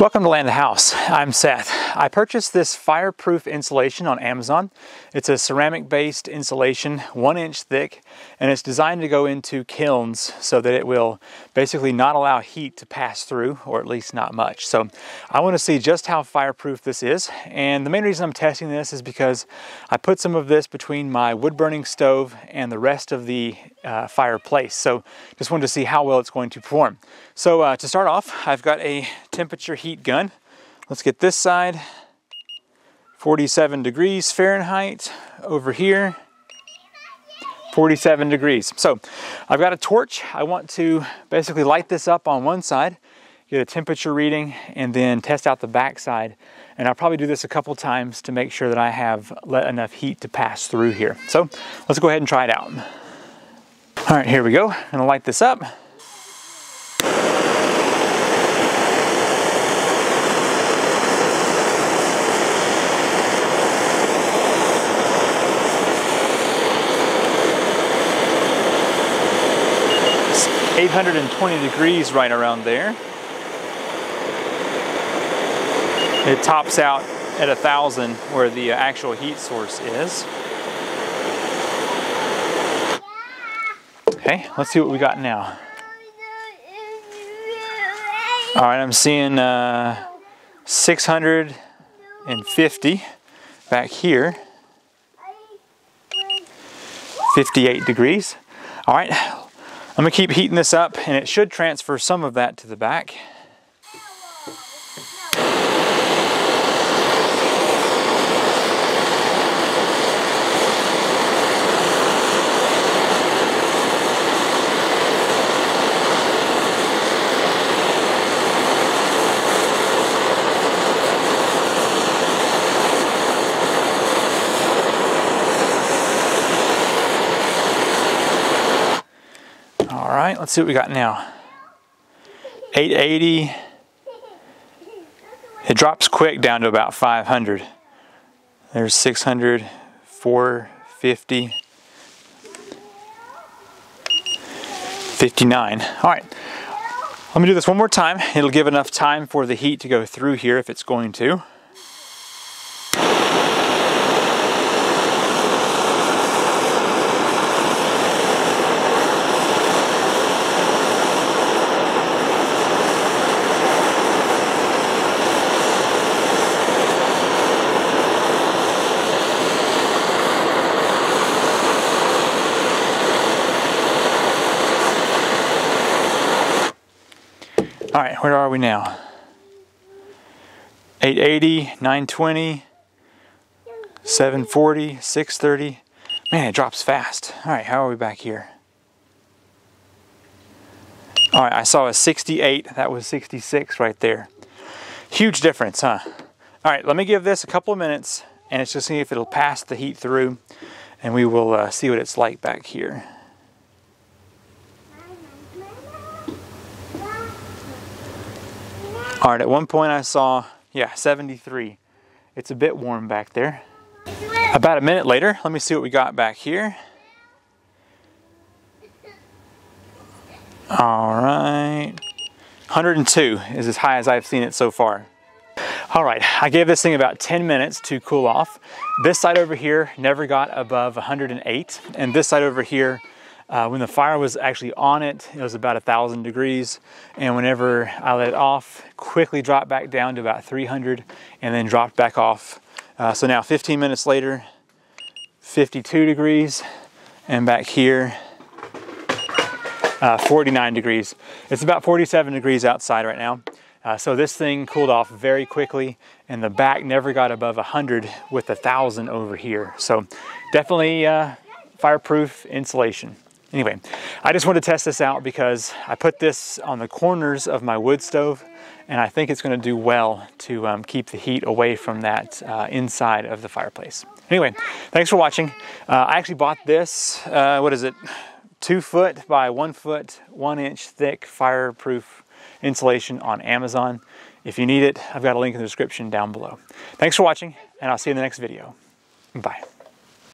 Welcome to Land the House. I'm Seth. I purchased this fireproof insulation on Amazon. It's a ceramic-based insulation, 1 inch thick, and it's designed to go into kilns so that it will basically not allow heat to pass through, or at least not much. So I want to see just how fireproof this is. And the main reason I'm testing this is because I put some of this between my wood-burning stove and the rest of the fireplace. So just wanted to see how well it's going to perform. So to start off, I've got a temperature heat gun. Let's get this side, 47 degrees Fahrenheit over here, 47 degrees. So I've got a torch. I want to basically light this up on one side, get a temperature reading, and then test out the back side. And I'll probably do this a couple times to make sure that I have let enough heat to pass through here. So let's go ahead and try it out. All right, here we go. I'm gonna light this up. It's 820 degrees right around there. It tops out at 1,000 where the actual heat source is. Okay, let's see what we got now. All right, I'm seeing 650 back here, 58 degrees. All right, I'm gonna keep heating this up and it should transfer some of that to the back. Let's see what we got now. 880. It drops quick down to about 500. There's 600, 450, 59. All right, let me do this one more time. It'll give enough time for the heat to go through here if it's going to. All right, where are we now? 880, 920, 740, 630. Man, it drops fast. All right, how are we back here? All right, I saw a 68. That was 66 right there. Huge difference, huh? All right, let me give this a couple of minutes and it's just see if it'll pass the heat through, and we will see what it's like back here. All right, at one point I saw, yeah, 73. It's a bit warm back there. About a minute later, let me see what we got back here. All right, 102 is as high as I've seen it so far. All right, I gave this thing about 10 minutes to cool off. This side over here never got above 108, and this side over here, when the fire was actually on it, it was about 1,000 degrees. And whenever I let it off, quickly dropped back down to about 300 and then dropped back off. So now 15 minutes later, 52 degrees. And back here, 49 degrees. It's about 47 degrees outside right now. So this thing cooled off very quickly, and the back never got above 100 with 1,000 over here. So definitely fireproof insulation. Anyway, I just wanted to test this out because I put this on the corners of my wood stove, and I think it's going to do well to keep the heat away from that inside of the fireplace. Anyway, thanks for watching. I actually bought this, 2 foot by 1 foot, 1 inch thick fireproof insulation on Amazon. If you need it, I've got a link in the description down below. Thanks for watching, and I'll see you in the next video. Bye.